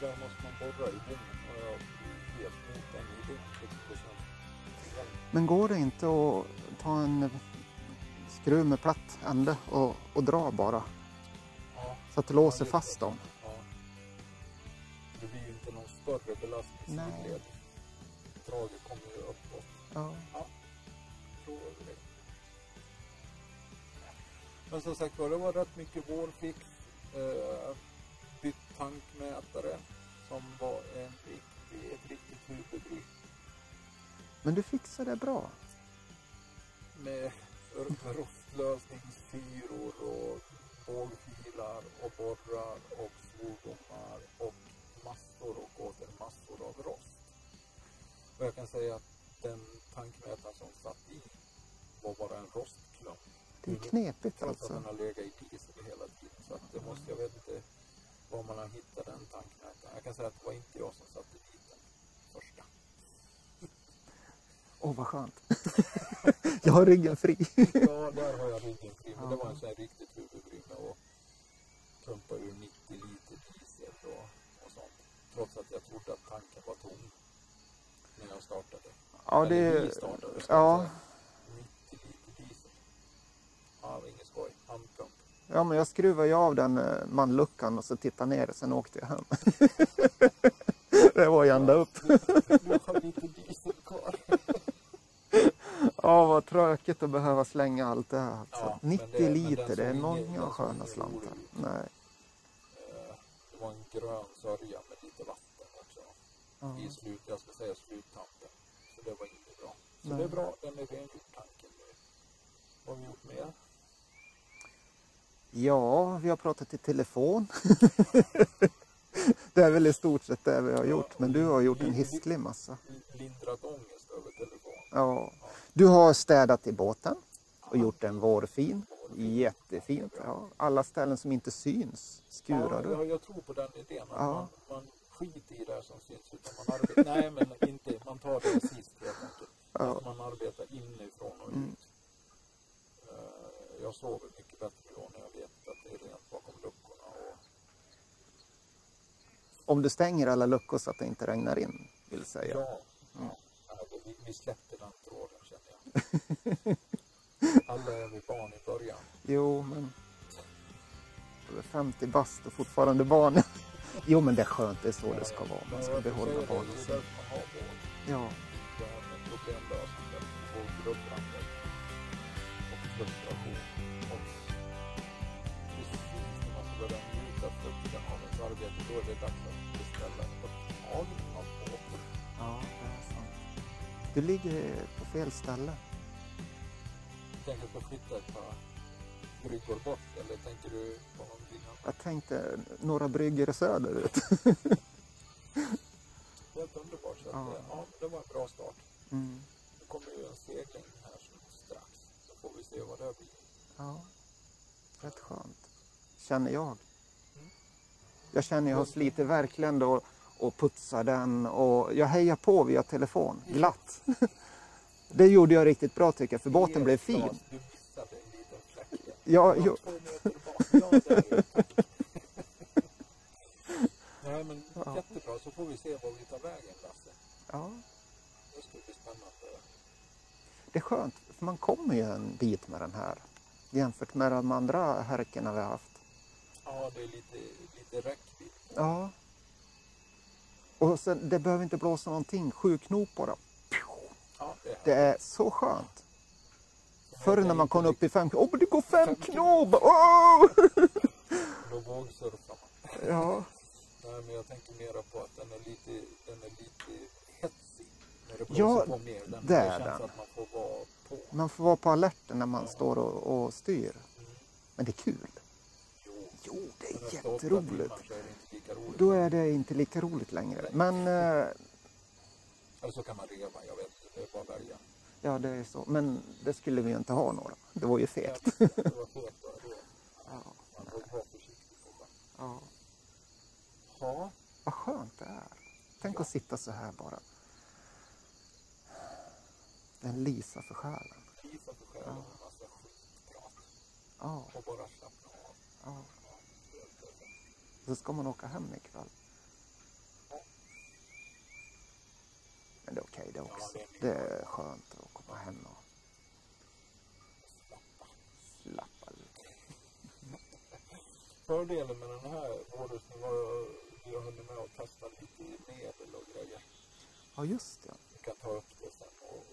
där måste man borra i bommen och jag vet inte om det är. Men går det inte att ta en skruv med platt ände och dra bara? Ja. Så att det låser fast dem? Ja. Det blir ju inte någon större belastning. Nej. Draget kommer ju uppåt. Ja. Ja. Men som sagt, det var rätt mycket vårfix. Bytt tankmätare som var ett riktigt huvudbry. Men du fixade det bra? Med rostlösningsfyror och bågfilar och borrar och svorbommar och massor och åter massor av rost. Och jag kan säga att den tankmätaren som satt i var bara en rostklump. Det är knepigt alltså. Att den har legat i diesel hela tiden, så att det måste, jag vet inte var man har hittat den tankmätaren. Jag kan säga att det var inte jag som satte dit den första. Åh, vad skönt. Jag har ryggen fri. Ja, där har jag ryggen fri. Men det var en sån här riktigt huvudbry med att pumpa ur 90 liter diesel och sånt. Trots att jag trodde att tanken var tom när jag startade. Ja, eller vi startade. Ja. 90 liter diesel. Ja, ingen skoj. Handpump. Ja, men jag skruvade ju av den manluckan och så tittade ner och sen åkte jag hem. Det var ju ända upp. Du har lite diesel kvar. Ja, vad tråkigt att behöva slänga allt det här. Alltså. Ja, 90 liter, det är många sköna slantar. Nej. Det var en grön sörja med lite vatten också. Ja. I slut, jag ska säga sluttampen. Så det var inte bra. Så nej. Det är bra, den är rengjort tanken nu. Vad har vi gjort mer? Ja, vi har pratat i telefon. Det är väl i stort sett det vi har gjort. Men du har gjort en hisklig massa. Lindrat ångest över telefon. Ja. Du har städat i båten och gjort den vårfin. Jättefint. Ja. Alla ställen som inte syns skurar du. Ja, jag tror på den idén. Ja. Man skiter i det som syns. Utan man arbetar. Nej, men inte. Man tar det sist helt enkelt. Ja. Man arbetar inifrån och ut. Mm. Jag sover mycket bättre då när jag vet att det är rent bakom luckorna. Och... Om du stänger alla luckor så att det inte regnar in, vill säga. Ja, vi släppte den tråden, känner jag. Alla är vi barn i början. Jo, men... Över 50 bast och fortfarande barn. Jo, men det är skönt, det är så det ska vara. Man ska behålla barn. Det är därför man har barn. Ja. Det är en problemlösning och grupphandel och frustration. Och precis när man ska börja njuta frukten av ett arbete, då är det dags att beställa ett av båten. Ja, det är sant. Du ligger på fel ställe. Tänker du på att flytta ett par bryggor bort, eller tänker du på någonting annat? Jag tänkte några bryggor söderut. Helt underbart, så ja. Ja, det var en bra start. Mm. Nu kommer ju en segling här strax, så får vi se vad det blir. Ja, rätt skönt. Känner jag. Mm. Jag känner jag har sliter verkligen då. Och putsar den och jag hejar på via telefon, glatt. Det gjorde jag riktigt bra tycker jag, för båten blev fin. Du missade en liten fläck. Ja, jo. Nej, men jättebra, så får vi se vad vi tar vägen, Lasse. Ja. Det ska bli spännande. Det är skönt, för man kommer ju en bit med den här, jämfört med de andra härkorna vi har haft. Ja, det är lite räckvidd. Ja. Och sen, det behöver inte blåsa någonting. 7 knop bara. Ja, det är så skönt. Förr när man kom upp i 5 knop. Åh, det går 5 knop! Åh! Då vågsurfar man. Ja. Nej, men jag tänker mera på att den är lite hetsig. När det blåser på mer. Det känns den. Att man får vara på. Man får vara på alerten när man står och styr. Mm. Men det är kul. Jo, det är jätteroligt. Då är det inte lika roligt längre. Men... Eller så kan man reva, jag vet. Det är bara att välja. Ja, det är så. Men det skulle vi ju inte ha några. Det var ju fegt. Ja, det var fegt. Ja, man får vara försiktig. Ja. Ja. Vad skönt det är. Tänk att sitta så här bara. Den lisa för själen. Lisa för själen. Ja. Massa skitprat. Ja. Och bara slappna av. Ja. Så ska man åka hem ikväll. Men det är okej det också. Det är skönt att komma hem och slappa lite. Fördelen med den här vårdusten var att jag hade med att testa lite medel och grejer. Ja, just det. Du kan ta upp det sen och...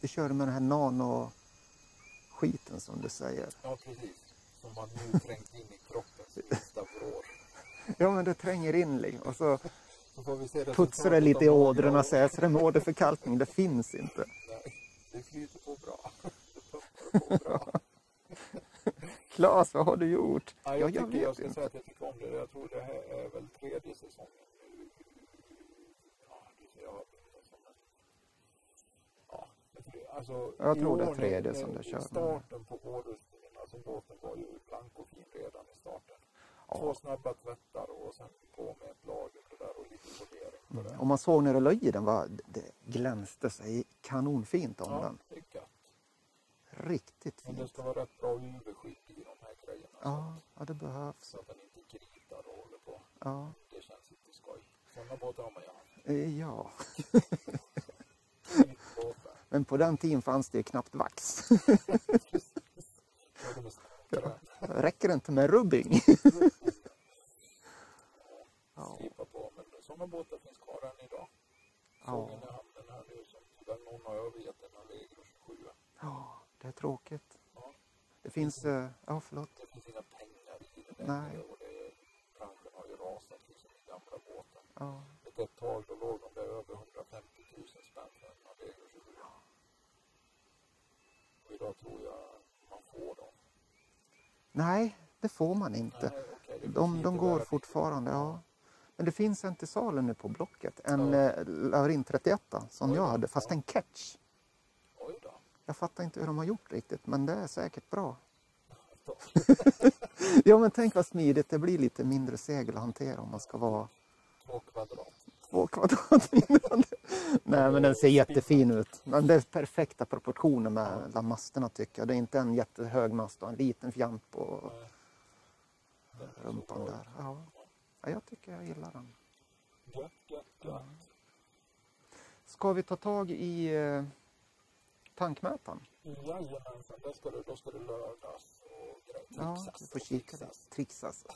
Du körde med den här nano-skiten som du säger. Ja, precis. Som man nu trängt in i kroppen sista år. Ja, men det tränger in liksom. Och så... Putsar det lite i ådrorna och säger så det med åderförkalkning, det finns inte. Nej, det flyter på bra. Det på bra. Klas, vad har du gjort? Ja, jag vet jag ska inte. Säga att jag tycker om det. Jag tror det här är väl tredje säsongen. Ja, jag tror det är tredje som du kör. Starten på åderustningen, alltså båten var ju blank och fin redan i starten. Två snabba tvättar och sen på med ett lager och där och lite sortering på det. Och man såg när du la i den, det glänste sig kanonfint om den. Ja, det är gött. Riktigt fint. Men det ska vara rätt bra UV-skydd i de här grejerna. Ja, det behövs. Så att den inte gritar och håller på. Ja. Det känns lite skoj. Sådana båtar har man ju. Ja. Men på den tiden fanns det ju knappt vax. Ja. Räcker det inte med rubbing? Ja. Slipa på, men sådana båtar finns kvar än idag. Såg den i hamnen här nu som tyvärr någon har övergett den här läger 27. Ja, det är tråkigt. Ja. Det finns, förlåt. Det finns inga pengar i det där. Nej. Och det är, branschen har ju rasat liksom i gamla båten. Ja. Ett tag då låg de där över 150 000 spänn för den här läger 27. Ja. Och idag tror jag man får dem. Nej, det får man inte. Nej, okej, de går fortfarande, ja. Men det finns en till salen nu på Blocket. En Laurint 31 som jag hade, fast en catch. Oj då. Jag fattar inte hur de har gjort riktigt, men det är säkert bra. Ja, men tänk vad smidigt. Det blir lite mindre segel att hantera om man ska vara... 2 kvadrat. 2 kvadrat mindre. Nej, men den ser jättefin ut. Men det är perfekta proportioner med masterna tycker jag. Det är inte en jättehög mast och en liten fjant på rumpan där. Ja. Ja, jag tycker jag gillar den. Ja. Ska vi ta tag i tankmätaren? Jajamensan, då ska det lördas och trixas. Ja, vi får kika där.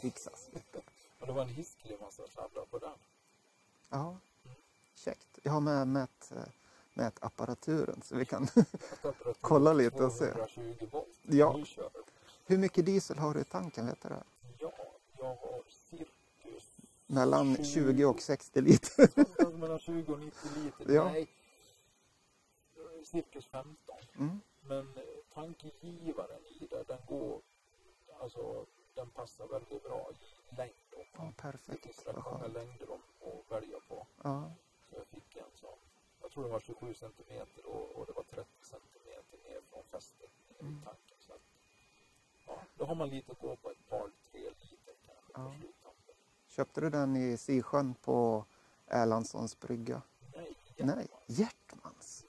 Trixas. Men det var en hisklig massa sladdar på den. Ja. Käckt. Jag har med mätapparaturen så vi kan kolla lite och se. 220 volt. Ja. Hur mycket diesel har du i tanken, vet du det? Ja, jag har cirkus... Mellan 20 och 60 liter. Mellan 20 och 90 liter. Ja. Nej, cirkus 15. Mm. Men tankgivaren i det, den går... Alltså, den passar väldigt bra i längd. Ja, perfekt. Det finns många längder att välja på. Ja. Så jag fick en sån. Jag tror det var 27 cm och det var 30 cm ner från fästen i tanken. Så att, då har man lite att gå på ett par, 3 liter kanske på sluttampen. Köpte du den i Sisjön på Erlandssons brygga? Nej, Hjärtmans.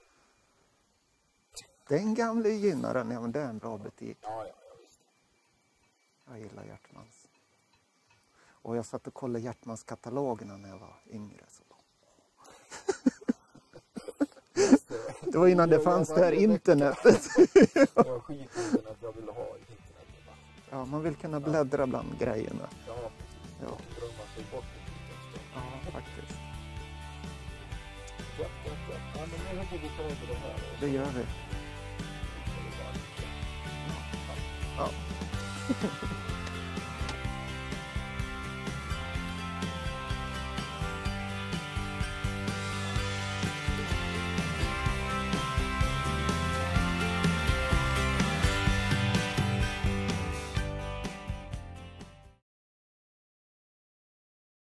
Den gamla gynnaren, men det är en bra butik. Ja, jag visste. Jag gillar Hjärtmans. Och jag satt och kollade Hjärtmans katalogerna när jag var yngre. Så. Det var innan det fanns det här internetet. Det var skitinternet, jag ville ha internet. Ja, man vill kunna bläddra bland grejerna. Ja, precis. Ja, faktiskt. Ja, men nu har vi tagit det här. Det gör vi. Ja.